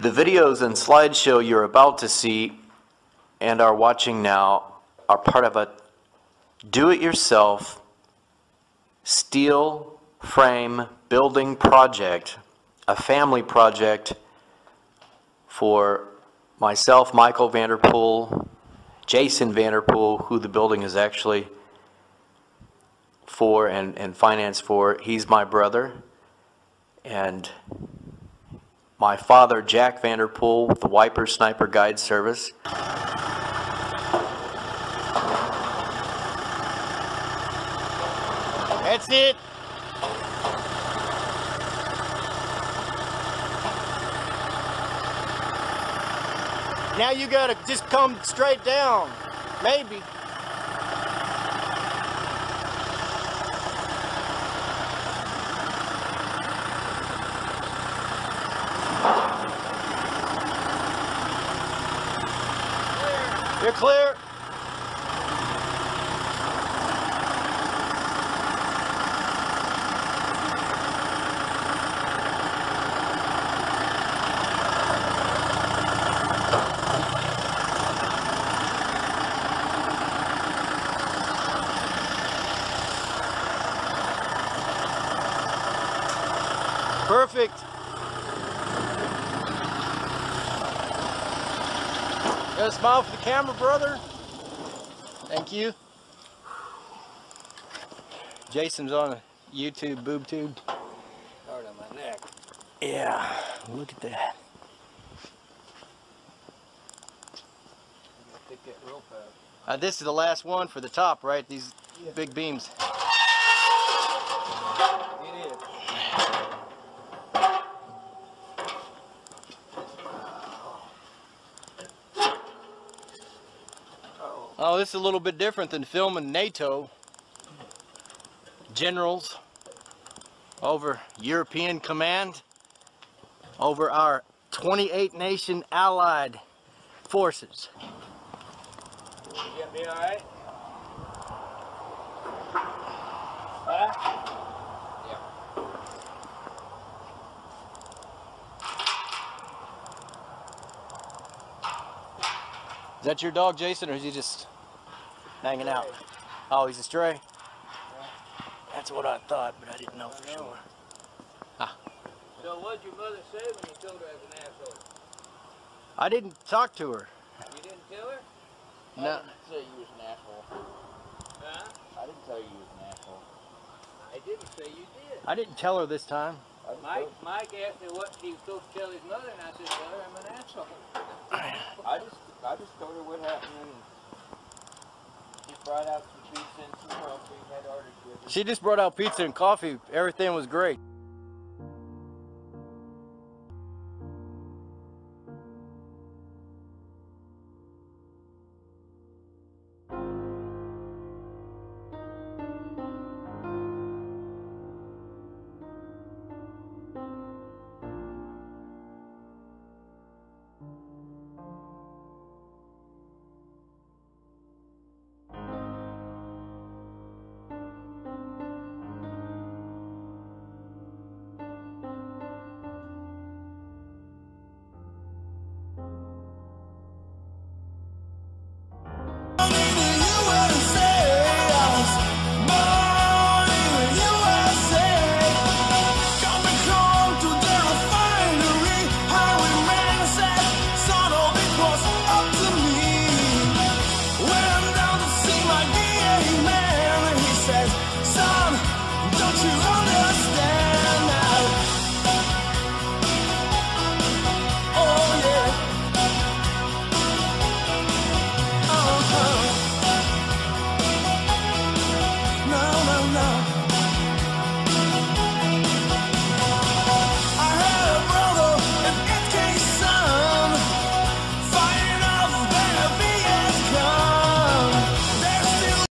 The videos and slideshow you're about to see and are watching now are part of a do-it-yourself steel frame building project, a family project for myself, Michael Vanderpool, Jason Vanderpool, who the building is actually for and financed for. He's my brother, and my father, Jack Vanderpool, with the Wiper Sniper Guide Service. That's it. Now you gotta just come straight down, maybe. You're clear. Perfect. Got a smile for the camera, brother. Thank you. Jason's on a YouTube boob tube. Hard on my neck. Yeah, look at that. Pick that real fast. This is the last one for the top, right? These big beams. Oh, this is a little bit different than filming NATO generals over European command over our 28-nation allied forces. You get me all right? Is that your dog, Jason, or is he just hanging out? Oh, he's a stray? Yeah. That's what I thought, but I didn't know for sure. Ah. So what'd your mother say when you told her I was an asshole? I didn't talk to her. You didn't tell her? No. I didn't say you was an asshole. Huh? I didn't tell you you was an asshole. I didn't say you did. I didn't tell her this time. Mike asked me what he was supposed to tell his mother, and I said, tell her I'm an asshole. I just told her what happened, and she brought out some pizza and some coffee, had orders with her. She just brought out pizza and coffee. Everything was great.